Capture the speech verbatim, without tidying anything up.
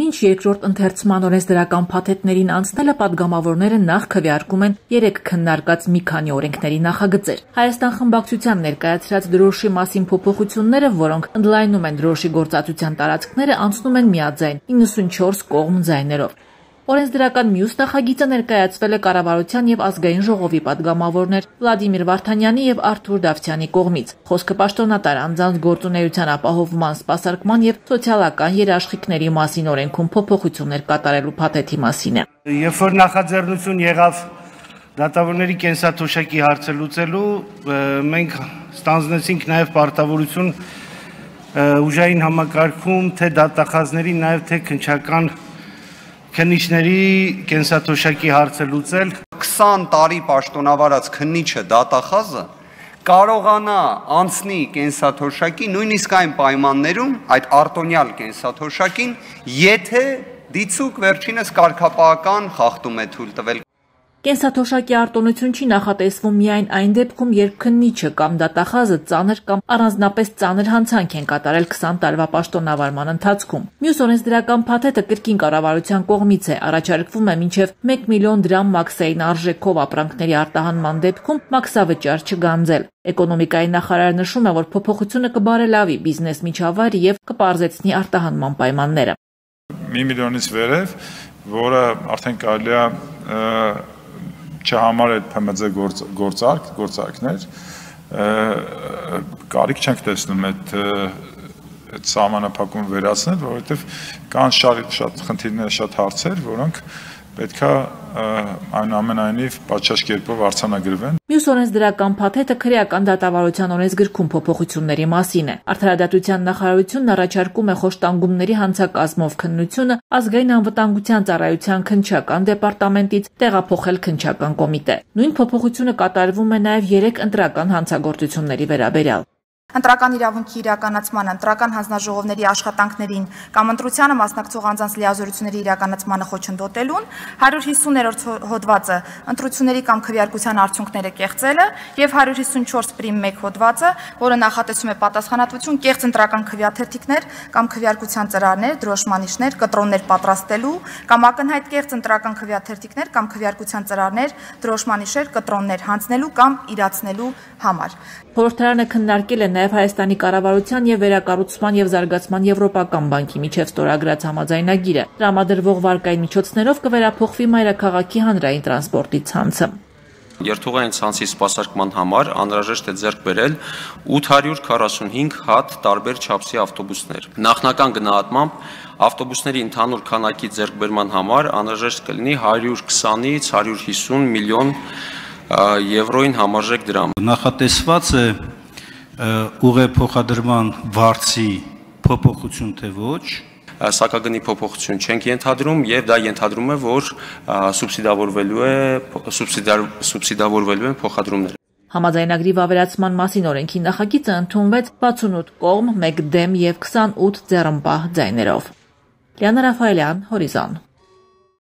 Մինչ երկրորդ ընթերցման օրենսդրական փաթեթներին անցնելը պատգամավորները նախ քվեարկում են երեք քննարկած մի քանի օրենքների նախագծեր։ Հայաստան խմբակցության ներկայացրած դրոշի մասին փոփոխությունները, որոնք ընդլայնում են դրոշի գործածության տարածքները, անցնում են միաձայն իննսունչորս կողմ ձայներով։ Օրենսդրական մյուս նախագիծը ներկայացվել է Կառավարության և Ազգային ժողովի պատգամավորներ Վլադիմիր Վարդանյանի և Արթուր Դավթյանի կողմից։ Խոսքը պաշտոնատար անձանց գործունեության ապահովման, սպասարկման և սոցիալական երաշխիքների մասին օրենքում փոփոխություններ կատարելու փաթեթի մասին է։ Երբ որ նախաձեռնություն եղավ դատավորների կենսաթոշակի հարցը լուծելու, մենք ստանձնեցինք նաև պարտավորություն ուժային համակարգում թե դատախազների, նաև թե քննչական քննիչների կենսաթոշակի հարցը լուծել քսան տարի պաշտոնավարած քննիչը դատախազը կարողանա անցնի կենսաթոշակի նույնիսկ այն պայմաններում այդ արտոնյալ կենսաթոշակին, եթե դիցուկ վերջինս կարգապահական խախտում է թույլ տվել։ Կենսաթոշակի արտոնություն չի նախատեսվում միայն այն դեպքում, երբ քննիչը կամ դատախազը ծանր կամ առանձնապես ծանր հանցանք են կատարել քսան տարվա պաշտոնավարման ընթացքում։ Մյուս օրենսդրական փաթեթը կրկին կառավարության կողմից է, առաջարկվում է մինչև մեկ միլիոն դրամ մաքսային արժեքով ապրանքների արտահանման դեպքում մաքսավճար չգանձել։ Էկոնոմիկայի նախարարը նշում է, որ փոփոխությունը կբարելավի բիզնես միջավայրը և կպարզեցնի արտահանման պայմանները։ Մի միլիոնից վերև, որը արդեն կարելի է չհամարել Փ Մ Ծ գործարք, գործարքներ, կարիք չենք տեսնում այդ սահմանափակումը վերացնել, որովհետև կան շատ խնդիրներ, շատ հարցեր, որոնք պետք է այնուամենայնիվ պատշաճ կերպով արձանագրվեն։ Մյուս օրենսդրական փաթեթը քրեական դատավարության օրենսգրքում փոփոխությունների մասին է։ Արդարադատության նախարարությունն առաջարկում է խոշտանգումների հանցակազմով քննությունը ազգային անվտանգության ծառայության քննչական դեպարտամենտից տեղափոխել քննչական կոմիտե։ Նույն փոփոխությունը կատարվում է նաև երեք ընտրական հանցագործությունների վերաբերյալ։ Ընտրական իրավունքի իրականացմանը, ընտրական հանձնաժողովների աշխատանքներին կամ ընտրությանը մասնակցող անձանց լիազորությունների իրականացմանը խոչընդոտելուն, հարյուր հիսուններորդ հոդվածը ընտրությունների կամ քվեարկության արդյունքները կեղծելը և հարյուր հիսունչորս պրիմ մեկ հոդվածը, որը նախատեսում է պատասխանատվություն կեղծ ընտրական քվեաթերթիկներ կամ քվեարկության ծրարներ, դրոշմանիշներ, կտրոններ պատրաստելու կամ ակնհայտ կեղծ ընտրական քվեաթերթիկներ կամ քվեարկության ծրարներ, դրոշմանիշներ, կտրոններ հանձնելու կամ իրացնելու համար։ Խորհրդարանը քննարկել է նաև Հայաստանի կառավարության և վերակառուցման և զարգացման Եվրոպական բանկի միջև ստորագրած համաձայնագիրը, տրամադրվող վարկային միջոցներով կվերափոխվի մայրաքաղաքի հանրային տրանսպորտի ցանցը։ Երթուղային ցանցի սպասարկման համար անհրաժեշտ է ձեռք բերել ութ հարյուր քառասունհինգ հատ տարբեր չափսի ավտոբուսներ։ Նախնական գնահատմամբ ավտոբուսների ընդհանուր քանակի ձեռքբերման համար անհրաժեշտ կլինի հարյուր քսանից հարյուր հիսուն միլիոն եվրոյին համարժեք դրամ։ Նախատեսված է ուղեփոխադրման վարձի փոփոխություն թե ոչ, սակագնի փոփոխություն չենք ենթադրում եւ դա ենթադրում է, որ սուբսիդավորվելու է սուբսիդավորվելու են փոխադրումները։ Համաձայնագրի վավերացման մասին օրենքի նախագիծը ընդունվեց բացունութ կողմ, մեկ դեմ եւ քսանութ ձեռնպահ ձայներով։ Լիանա Ռաֆայելյան, Horizon։